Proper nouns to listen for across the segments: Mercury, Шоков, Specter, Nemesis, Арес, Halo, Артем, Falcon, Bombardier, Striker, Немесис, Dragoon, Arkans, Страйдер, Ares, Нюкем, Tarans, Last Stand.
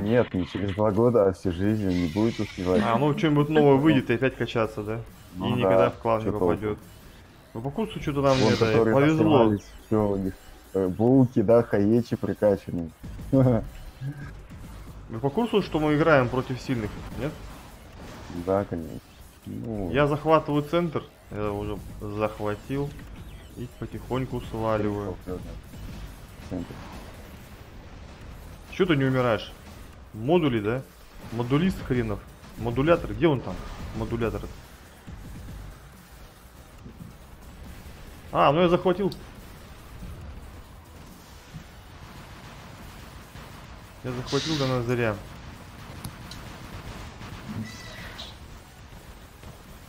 Нет, не через 2 года, а всю жизнь не будет успевать. А, ну что-нибудь новое выйдет и опять качаться, да? Ну, и да, никогда в класс не попадет. Ну, по курсу что-то нам вон, это повезло. Все, у них булки, да, хаечи прикачаны. Ну, по курсу, что мы играем против сильных, нет? Да, конечно. Ну... Я захватываю центр, я уже захватил и потихоньку сваливаю. Центр. Чё ты не умираешь? Модули, да? Модулист хренов. Модулятор, где он там? Модулятор. А, ну я захватил. Я захватил, да, зря.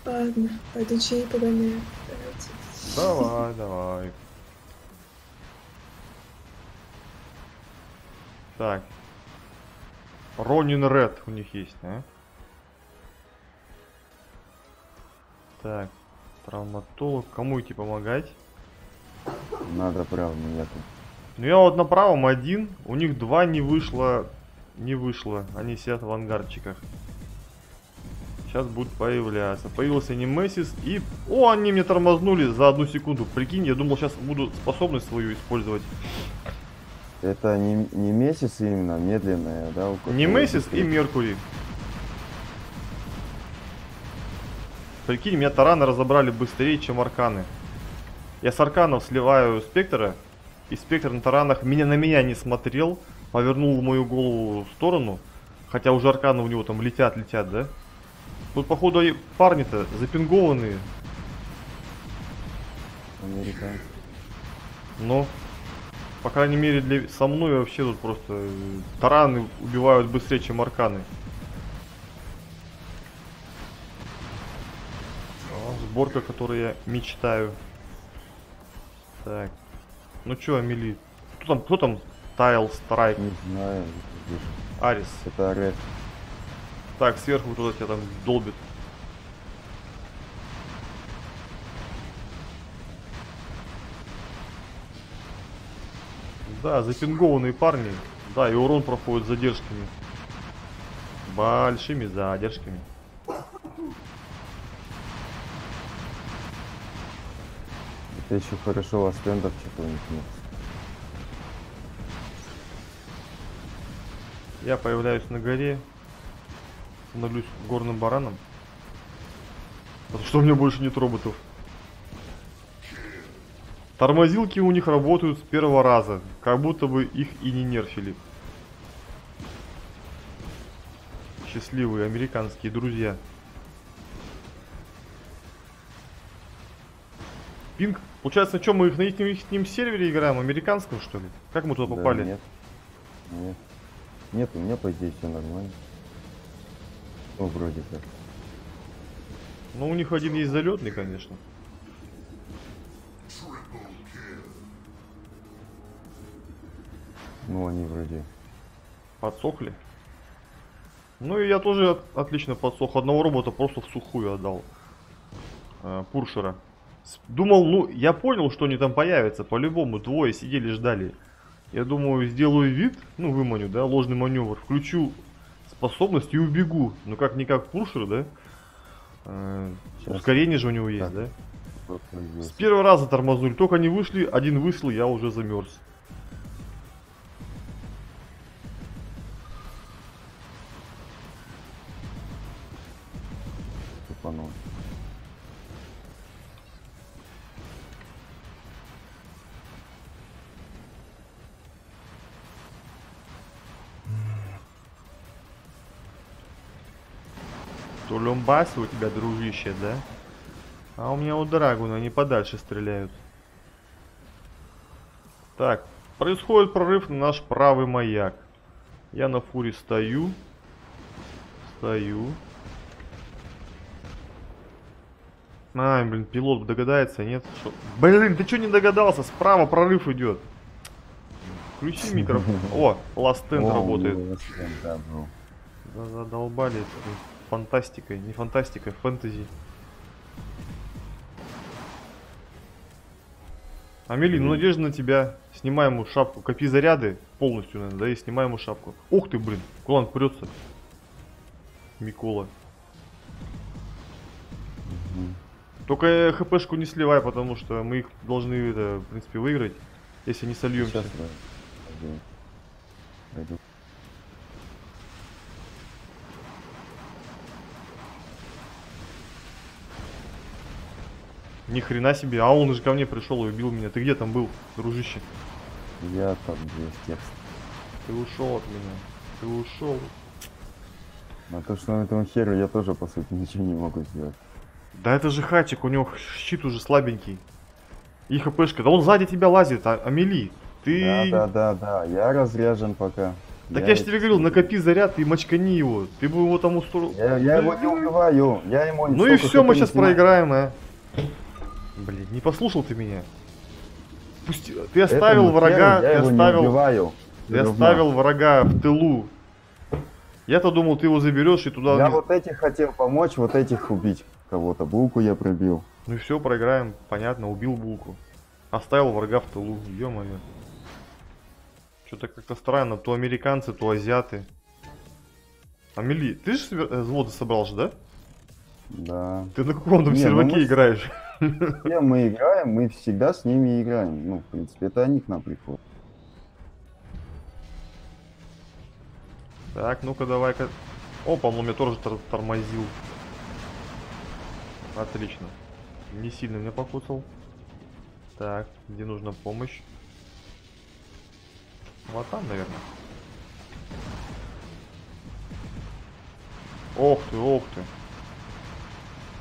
Ладно, пойду чай погоняю. Давай, давай. Так. Ронин Ред у них есть, а? Так. Травматолог. Кому идти помогать? Надо правым, я тут. Ну я вот на правом один. У них 2 не вышло. Не вышло. Они сидят в ангарчиках. Сейчас будут появляться. Появился Немесис и... О, они мне тормознули за 1 секунду. Прикинь, я думал, сейчас буду способность свою использовать. Это Немесис именно, медленная, да? Немесис и Меркурий. Прикинь, меня тараны разобрали быстрее, чем арканы. Я с арканов сливаю Спектра, и Спектр на таранах на меня не смотрел, повернул мою голову в сторону, хотя уже арканы у него там летят, да? Тут, походу, парни-то запингованные. Американцы. Ну, по крайней мере, со мной вообще тут просто тараны убивают быстрее, чем арканы. О, сборка, о которой я мечтаю. Так. Ну чё, Амели? Кто там? Тайл Страйк. Не знаю. Арес. Это Арес. Так, сверху туда тебя там долбит. Да, запингованные парни. Да, и урон проходит с задержками. Большими задержками. Это еще хорошо, у вас стендов чего-нибудь нет. Я появляюсь на горе. Становлюсь горным бараном. Потому что у меня больше нет роботов. Тормозилки у них работают с первого раза. Как будто бы их и не нерфили. Счастливые американские друзья. Пинг. Получается, что мы их на их сервере играем? Американском, что ли? Как мы туда попали? Да, нет, у меня по идее все нормально. Ну, вроде как. Ну, у них один есть залетный, конечно. Ну, они вроде подсохли. Ну, и я тоже отлично подсох. Одного робота просто в сухую отдал. Пуршера. Думал, ну, я понял, что они там появятся. По-любому, 2 сидели, ждали. Я думаю, сделаю вид, ну, выманю, да, ложный маневр. Включу... способность и убегу. Ну как-никак пушер, да? Ускорение же у него есть, да? С первого раза тормознули. Только они вышли, один вышел, я уже замерз. Тупанул. Тулюмбасы у тебя, дружище, да? А у меня у Драгуна они подальше стреляют. Так, происходит прорыв на наш правый маяк. Я на фуре стою. Ай, блин, пилот догадается, нет? Что? Блин, ты что не догадался? Справа прорыв идет. Включи микрофон. О, Last Stand работает. Да, задолбали. Фантастикой, не фантастикой, фэнтези. Амели, ну надежда на тебя. Снимай ему шапку. Копи заряды полностью, наверное, да, и снимай ему шапку. Ух ты, блин, кулан прется. Микола. Только хпшку не сливай, потому что мы их должны, это, в принципе, выиграть, если не сольемся. Пойду. Ни хрена себе, а он же ко мне пришел и убил меня. Ты где там был, дружище? Я там, естественно. Ты ушел от меня. Ты ушел. А то, что на этом херу, я тоже, по сути, ничего не могу сделать. Да это же хатчик, у него щит уже слабенький. И хпшка. Да он сзади тебя лазит, Амели. Ты... Да, я разряжен пока. Так я же тебе говорил, накопи заряд и мочкани его. Ты бы его там устроил. Я его не убиваю, я ему не... Ну и все, мы сейчас проиграем, а. Блин, не послушал ты меня. Пусти... Ты оставил врага, ты оставил врага в тылу. Я-то думал, ты его заберешь и туда... Я вот этих хотел помочь, вот этих убить. Кого-то булку я пробил. Ну и все, проиграем, понятно, убил булку. Оставил врага в тылу, ё-моё. Что-то как-то странно, то американцы, то азиаты. Амели, ты же взводы собрал же, да? Да. Ты на каком там серваке играешь? С кем мы играем, мы всегда с ними играем. Ну, в принципе, это они к нам приходят. Так, ну-ка, давай-ка. Опа, он меня тоже тормозил. Отлично. Не сильно меня покусал. Так, где нужна помощь? Вот там, наверное. Ох ты, ох ты.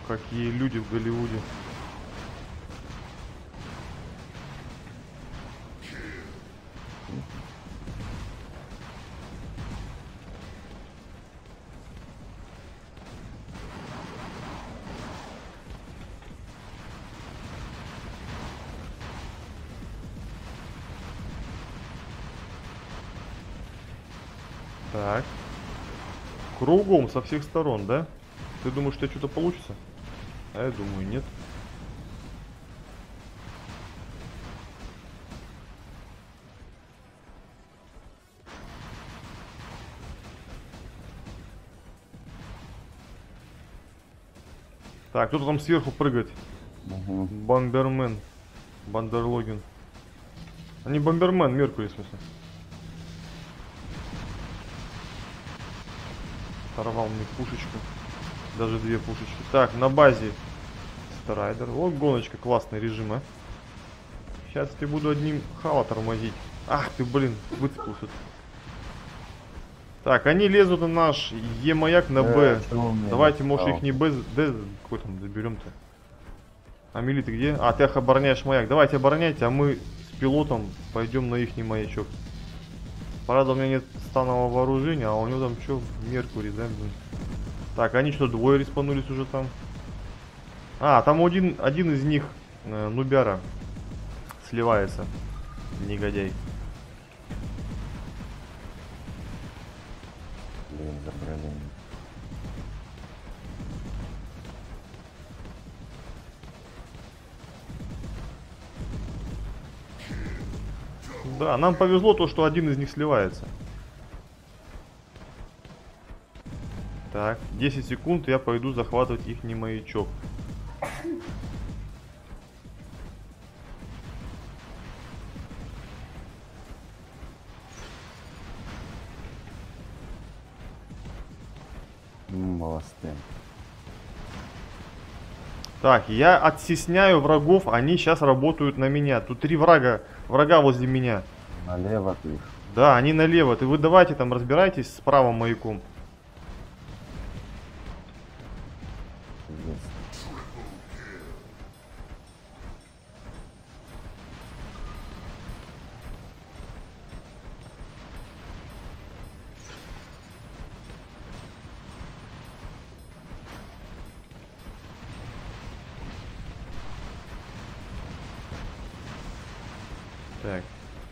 Какие люди в Голливуде. Так. Кругом со всех сторон, да? Ты думаешь, что что-то получится? А я думаю, нет. Так, кто-то там сверху прыгает. Угу. Бомбермен. Бандерлогин. А не Бомбермен, Меркурий, в смысле. Порвал мне пушечку. Даже две пушечки. Так, на базе Страйдер. О, гоночка, классный режим, а. Сейчас ты буду одним хала тормозить. Ах ты, блин, выцепился. Так, они лезут на наш Е-маяк на Б. Давайте, может, их не Б, Д какой там заберем-то. Амели, ты где? А, ты обороняешь маяк. Давайте обороняйте, а мы с пилотом пойдем на ихний маячок. Правда, у меня нет станового вооружения, а у него там что, Меркурий, да? Так, они что, двое респанулись уже там? А, там один из них, нубяра, сливается. Негодяй. Блин, забрали. Да, нам повезло то, что один из них сливается. Так, 10 секунд, я пойду захватывать их не маячок. Молодцы. Так, я оттесняю врагов, они сейчас работают на меня. Тут три врага возле меня. Налево ты. Да, они налево. Ты вы давайте там разбирайтесь с правым маяком. Так,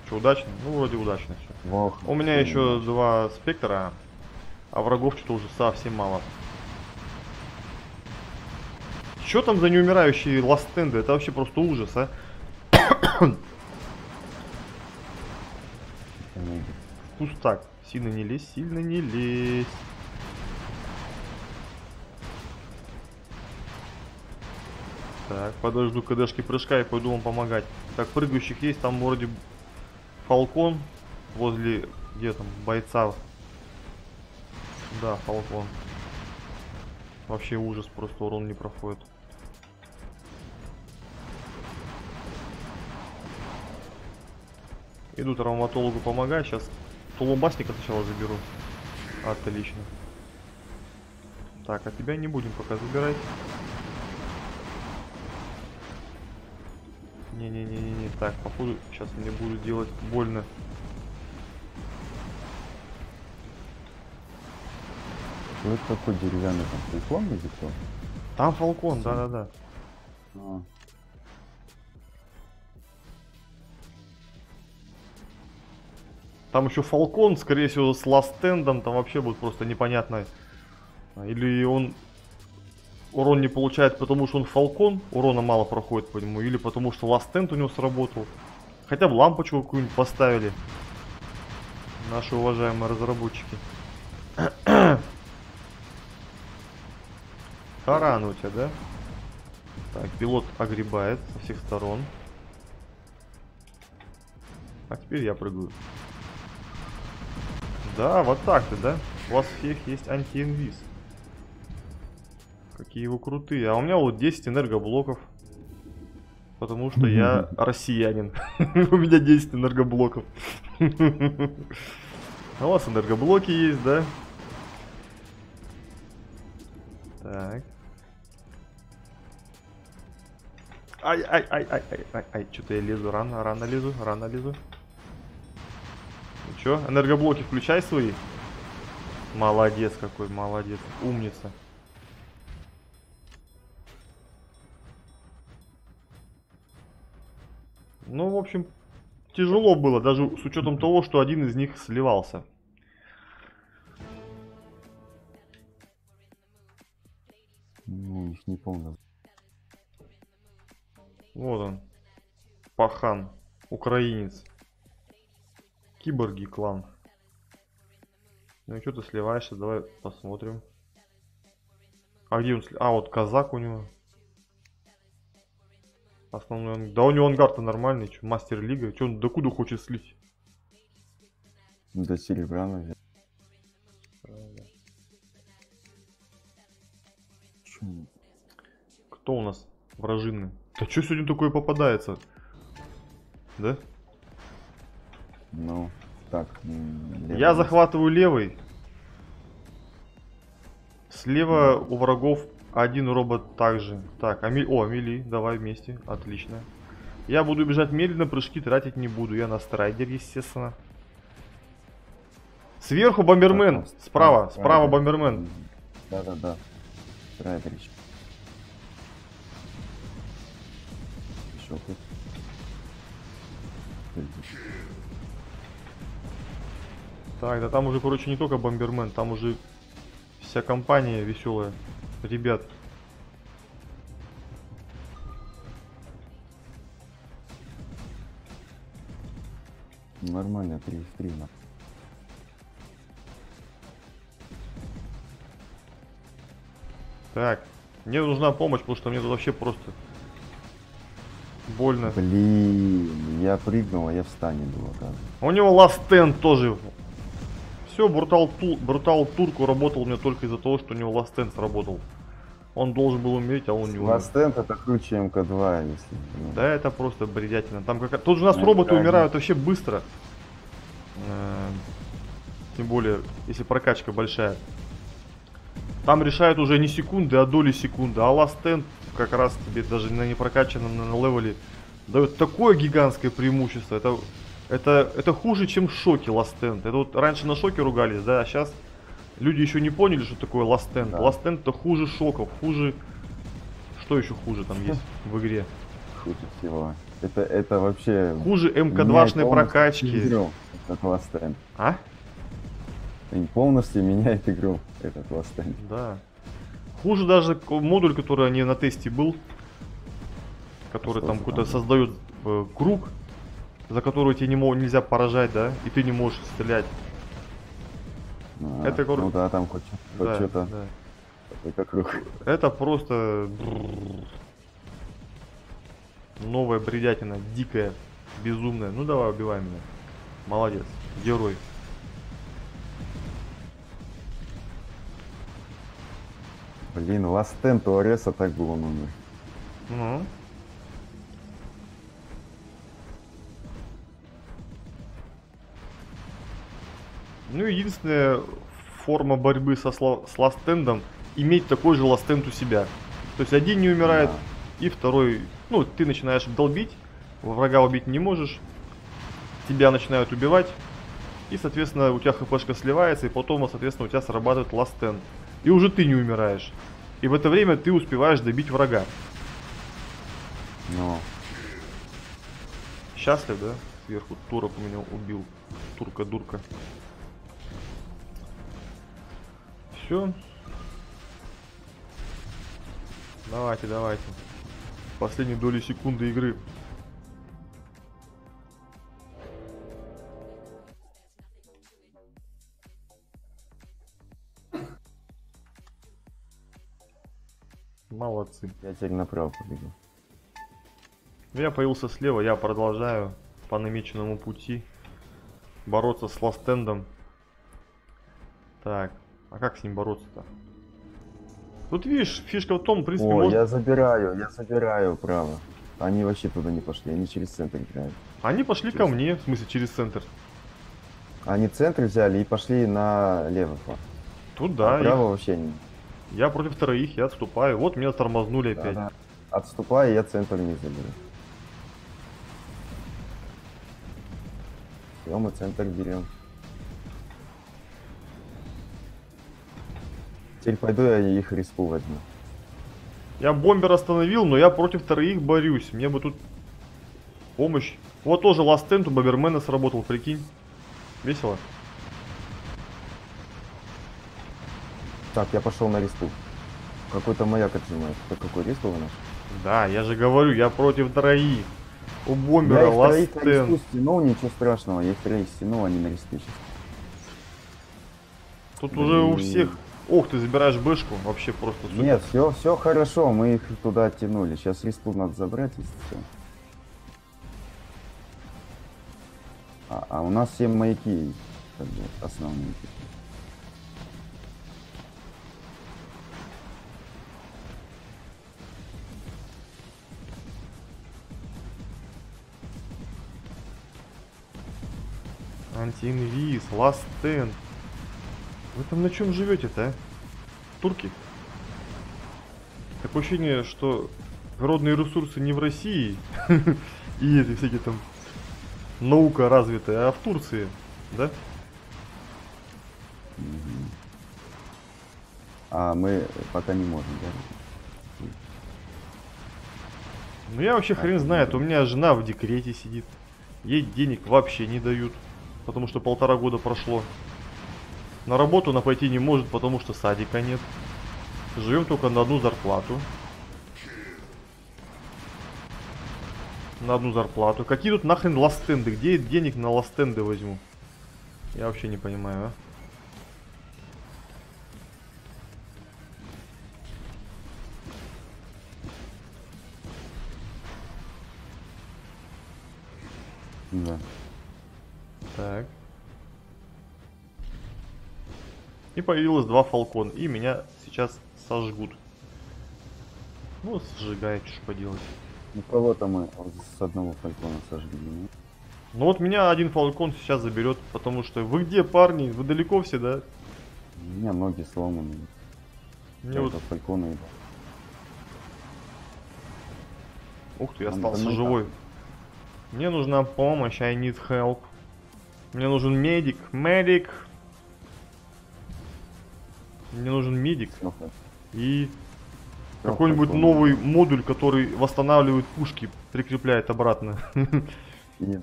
что, удачно? Ну, вроде удачно все. Ох, у меня еще два спектра, а врагов что-то уже совсем мало. Что там за неумирающие Last Stand? Это вообще просто ужас, а? Пустак. Сильно не лезь, сильно не лезь. Так, подожду КДшки прыжка и пойду вам помогать. Так, прыгающих есть, там вроде Falcon возле, где там, бойца. Да, Falcon. Вообще ужас, просто урон не проходит. Иду травматологу помогаю, сейчас тулубасника сначала заберу. Отлично. Так, а тебя не будем пока забирать. Не-не-не-не-не, так, походу, сейчас мне будут делать больно. Что это такой деревянный там? Falcon или кто? Там Falcon, да-да-да. А. Там еще Falcon, скорее всего, с Last Stand, там вообще будет просто непонятно. Или он урон не получает, потому что он Falcon, урона мало проходит по нему, или потому что Last Stand у него сработал. Хотя бы лампочку какую-нибудь поставили наши уважаемые разработчики. Таран у тебя, да? Так, пилот огребает со всех сторон. А теперь я прыгаю. Да, вот так-то, да? У вас всех есть анти-инвиз. Какие вы крутые. А у меня вот 10 энергоблоков. Потому что я россиянин. У меня 10 энергоблоков. А у вас энергоблоки есть, да? Так. Ай-ай-ай-ай-ай-ай-ай. Что-то я лезу, рано лезу. Че, энергоблоки включай свои. Молодец какой, молодец. Умница. Ну, в общем, тяжело было, даже с учетом того, что один из них сливался. Ну, их не помню. Вот он. Пахан. Украинец. Киборги клан. Ну и что ты сливаешься? Давай посмотрим. А где он? А вот казак у него. Основной. Да у него ангар-то нормальный, что мастер лига. Че он докуда хочет слить? До серебра, наверное. Кто у нас вражины? Да что сегодня такое попадается? Да? Ну, так. Левый. Я захватываю левый. Слева у врагов один робот также. Так, мили, давай вместе. Отлично. Я буду бежать медленно, прыжки тратить не буду. Я на страйдер, естественно. Сверху бомбермен. Справа бомбермен. Да-да-да. Страйдер. Еще тут. Так, да там уже, короче, не только бомбермен, там уже вся компания веселая, ребят. Нормально, 3 на. Так, мне нужна помощь, потому что мне тут вообще просто больно. Блин, я прыгнул, а я встанет было, да. У него Last Stand тоже. Все, брутал турку работал мне только из-за того, что у него Last Stand сработал. Он должен был умереть, а он не умер. Last Stand это круче МК2, если. Да, это просто бредятина. Там как... Тут же у нас роботы умирают вообще быстро. Тем более, если прокачка большая. Там решают уже не секунды, а доли секунды. А Last Stand как раз тебе даже на непрокаченном на левеле дает такое гигантское преимущество. Это хуже, чем в шоке Last Stand. Это вот раньше на шоке ругались, да, а сейчас люди еще не поняли, что такое Last Stand. Да. Last Stand это хуже шоков, хуже... Что еще хуже там есть в игре? Хуже всего. Это вообще... Хуже МК2-шной прокачки. Этот Last Stand. А? И полностью меняет игру этот Last Stand. Да. Хуже даже модуль, который не на тесте был. Который там какой-то создает круг, за который тебе нельзя поражать, да? И ты не можешь стрелять. А, это круг. Ну да, там хоть что-то. Да. Это круг. Это просто... Новая бредятина, дикая, безумная. Ну давай, убивай меня. Молодец, герой. Блин, Last Stand у Ареса так был он умер. Ну. Ну, единственная форма борьбы с Last Stand'ом — иметь такой же Last Stand у себя. То есть один не умирает, и второй... Ну, ты начинаешь долбить, врага убить не можешь, тебя начинают убивать, и, соответственно, у тебя хпшка сливается, и потом, соответственно, у тебя срабатывает Last Stand. И уже ты не умираешь. И в это время ты успеваешь добить врага. Но. Счастлив, да? Сверху турок у меня убил. Турка-дурка. Все. Давайте, давайте. Последние доли секунды игры. Молодцы. Я теперь направо побегу. Я появился слева, я продолжаю по намеченному пути бороться с Last Stand'ом. Так, а как с ним бороться-то? Тут видишь, фишка в том, в принципе... О, можно... я забираю, право. Они вообще туда не пошли, они через центр играют. Они пошли через... ко мне, в смысле, через центр. Они центр взяли и пошли налево. Туда. А право вообще не... Я против троих, я отступаю. Вот меня тормознули опять. Да. Отступаю, я центр не заберу. Все, мы центр берем. Теперь пойду я их риску возьму. Я бомбер остановил, но я против троих борюсь. Мне бы тут помощь. Вот тоже Last Stand у бомбермена сработал, прикинь. Весело. Так, я пошел на ресту. Какой-то маяк отжимает. Какой рест у нас? Да, я же говорю, я против троих. У бомбера Last Stand. Ну, ничего страшного, я их троих стянул, они на ресты сейчас. Тут уже у всех... Ох, ты забираешь бэшку, вообще просто супер. Нет, все хорошо, мы их туда оттянули. Сейчас ресту надо забрать, если все. А у нас 7 маяки основные. Антиинвиз, Last Stand. Вы там на чем живете-то, а? Турки? Такое ощущение, что природные ресурсы не в России, и эти всякие там наука развитая, а в Турции, да? А мы пока не можем, да? Ну я вообще хрен знает, у меня жена в декрете сидит, ей денег вообще не дают. Потому что 1,5 года прошло. На работу она пойти не может, потому что садика нет. Живем только на одну зарплату. Какие тут нахрен Last Stand'ы? Где денег на Last Stand'ы возьму? Я вообще не понимаю, а? Да. Так. И появилось 2 Falcon, и меня сейчас сожгут. Ну, сжигает, что поделать. Ну, кого-то мы с одного Falcon'а сожгли. Ну, вот меня 1 Falcon сейчас заберет, потому что... Вы где, парни? Вы далеко все, да? У меня ноги сломаны. Мне вот... Falcon'а... Ух ты, я остался живой. Мне нужна помощь, I need help. Мне нужен медик. И какой-нибудь новый модуль, который восстанавливает пушки, прикрепляет обратно.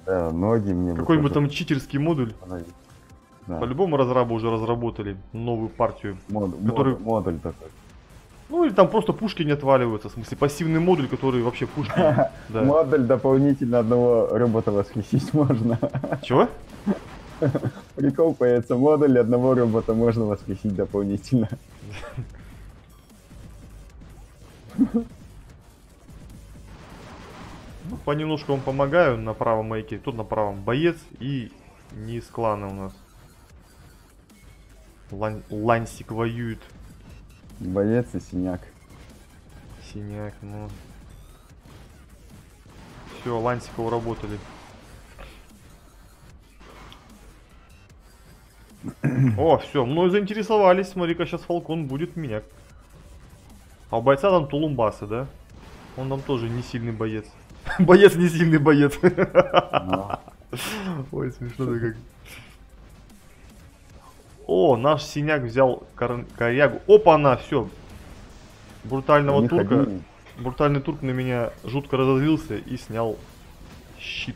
Да, ноги мне. Какой-нибудь там читерский модуль. Да. По-любому разрабы уже разработали новую партию. Модуль такой. Ну или там просто пушки не отваливаются, в смысле пассивный модуль, который вообще пушки... Модуль дополнительно одного робота восхитить можно. Чего? Прикол появится, модуль одного робота можно восхитить дополнительно. Ну, понемножку вам помогаю на правом маяке. Тут на правом боец и не из клана у нас. Лансик воюет. Боец и синяк. Синяк, ну. Все, лансика уработали. О, все, мной заинтересовались. Смотри-ка, сейчас Фалкон будет меня. А у бойца там тулумбасы, да? Он там тоже не сильный боец. Боец не сильный боец. Ой, смешно-то как. О, наш синяк взял корягу. Опа-на, все. Брутального турка. Брутальный турк на меня жутко разозлился и снял щит.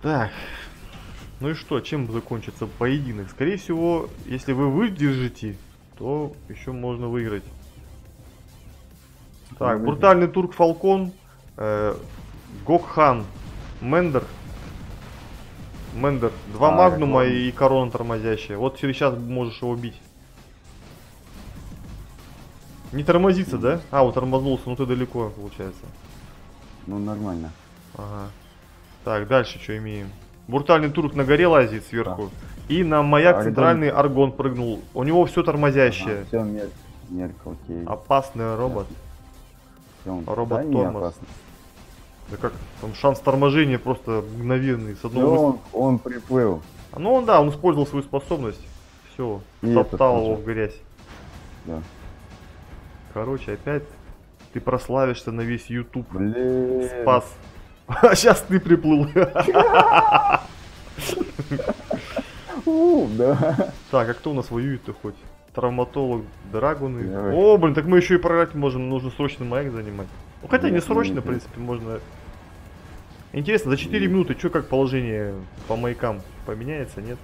Так. Ну и что, чем закончится поединок? Скорее всего, если вы выдержите, то еще можно выиграть. Так, брутальный турк Фалкон, Гокхан, Мендер. Мендер, два магнума и корона тормозящая. Вот сейчас можешь его бить. Не тормозится, да? А, вот тормознулся, ну ты далеко, получается. Ну нормально. Ага. Так, дальше что имеем? Брутальный турк на горе лазит сверху. Да. И на маяк центральный аргон прыгнул. У него все тормозящее. Ага, все, мерк, опасный робот. Робот тормоз. Да как? Там шанс торможения просто мгновенный. С одного он приплыл. Ну он, да, он использовал свою способность. Все, топтал его в грязь. Да. Короче, опять ты прославишься на весь YouTube. Блин. Спас. А сейчас ты приплыл. Так, а кто у нас воюет-то хоть? Травматолог, драгуны. О, блин, так мы еще и проиграть можем. Нужно срочно маяк занимать. Ну хотя не срочно, в принципе, можно. Интересно, за 4 минуты, что как положение по маякам поменяется, нет?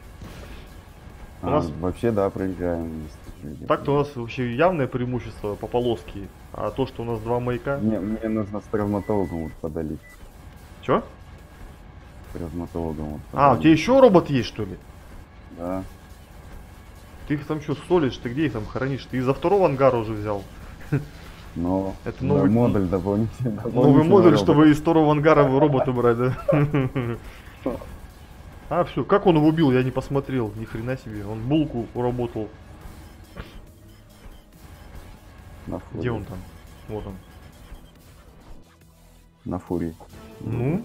У нас вообще, да, проиграем. Так-то у нас вообще явное преимущество по полоске. А то, что у нас два маяка... Не, мне нужно с травматологом подалить. Чё? С травматологом подалить. А, у тебя еще робот есть, что ли? Да. Ты их там что, солишь? Ты где их там хранишь? Ты из-за второго ангара уже взял? Но это новый модуль дополнительный. Новый модуль, чтобы из второго ангара робота брать, да? А, все, как он его убил, я не посмотрел, ни хрена себе. Он булку уработал. Где он там? Вот он. На фурии. Ну,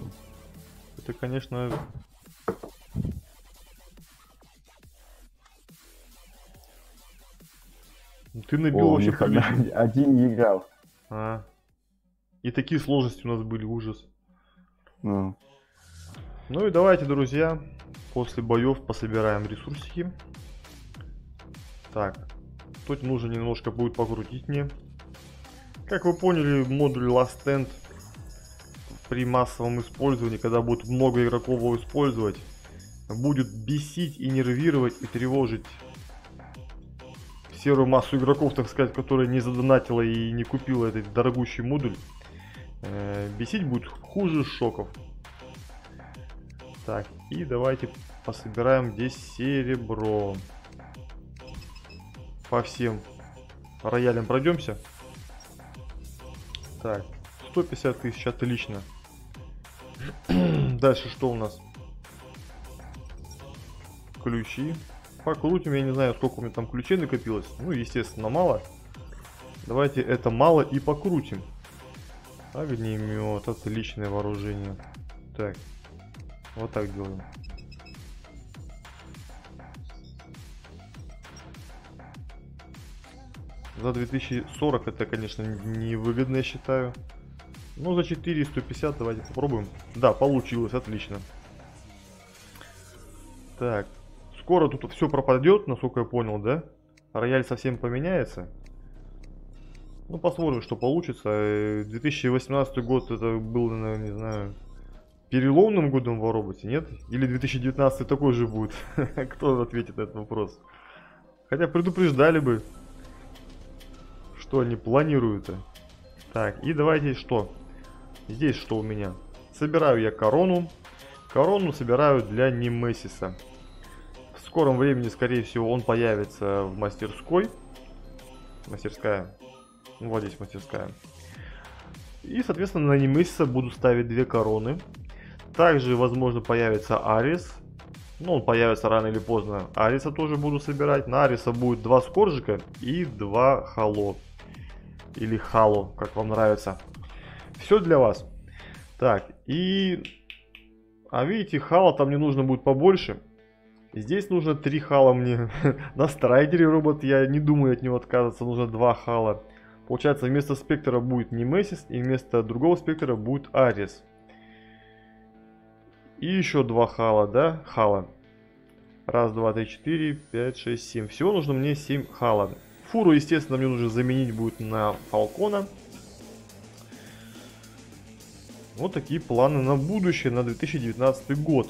это, конечно... Ты набил вообще хрень. Один не играл. А. И такие сложности у нас были, ужас. Ну. Ну и давайте, друзья, после боев пособираем ресурсики. Так. Тут нужно немножко будет покрутить мне. Как вы поняли, модуль Last Stand при массовом использовании, когда будет много игроков его использовать, будет бесить и нервировать и тревожить серую массу игроков, так сказать, которая не задонатила и не купила этот дорогущий модуль. Бесить будет хуже шоков. Так, и давайте пособираем здесь серебро. По всем роялям пройдемся. Так, 150 тысяч, отлично. Дальше что у нас? Ключи. Покрутим, я не знаю, сколько у меня там ключей накопилось. Ну, естественно, мало. Давайте это мало и покрутим. Огнемет, отличное вооружение. Так, вот так делаем. За 2040 это, конечно, невыгодно, я считаю. Но за 4150 давайте попробуем. Да, получилось, отлично. Так. Скоро тут все пропадет, насколько я понял, да? Рояль совсем поменяется. Ну, посмотрим, что получится. 2018 год это был, наверное, не знаю, переломным годом в роботе, нет? Или 2019 такой же будет? Кто ответит на этот вопрос? Хотя предупреждали бы, что они планируют. Так, и давайте что? Здесь что у меня? Собираю я корону. Корону собираю для Немесиса. В скором времени, скорее всего, он появится в мастерской. Мастерская. Ну, вот здесь мастерская. И, соответственно, на Немесиса буду ставить 2 короны. Также, возможно, появится Арес. Но он появится рано или поздно. Ареса тоже буду собирать. На Ареса будет 2 Скоржика и 2 Хало. Или Хало, как вам нравится. Все для вас. Так, и... А видите, Хала там мне нужно будет побольше. Здесь нужно 3 Хала мне. На Страйдере робот, я не думаю от него отказаться, нужно 2 Хала. Получается, вместо Спектра будет Немесис, и вместо другого Спектра будет Арес. И еще 2 Хала, да? Хала. 1, 2, 3, 4, 5, 6, 7. Всего нужно мне 7 Хала. Фуру, естественно, мне нужно заменить будет на Фалкона. Вот такие планы на будущее, на 2019 год.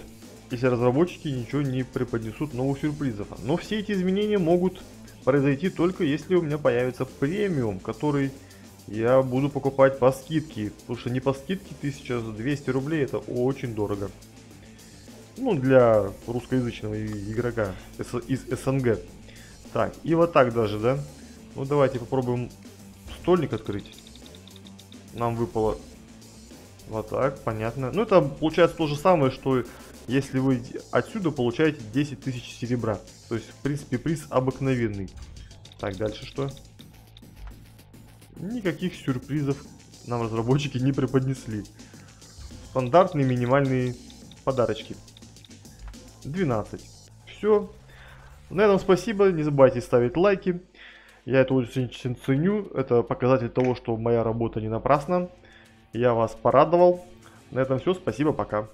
Если разработчики ничего не преподнесут новых сюрпризов. Но все эти изменения могут произойти только если у меня появится премиум, который я буду покупать по скидке. Потому что не по скидке 1200 рублей, это очень дорого. Ну, для русскоязычного игрока из СНГ. Так, и вот так даже, да? Ну, давайте попробуем стольник открыть. Нам выпало... Вот так, понятно. Ну, это получается то же самое, что если вы отсюда получаете 10 тысяч серебра. То есть, в принципе, приз обыкновенный. Так, дальше что? Никаких сюрпризов нам разработчики не преподнесли. Стандартные минимальные подарочки. 12. Все. На этом спасибо. Не забывайте ставить лайки. Я это очень ценю. Это показатель того, что моя работа не напрасна. Я вас порадовал. На этом все. Спасибо, пока.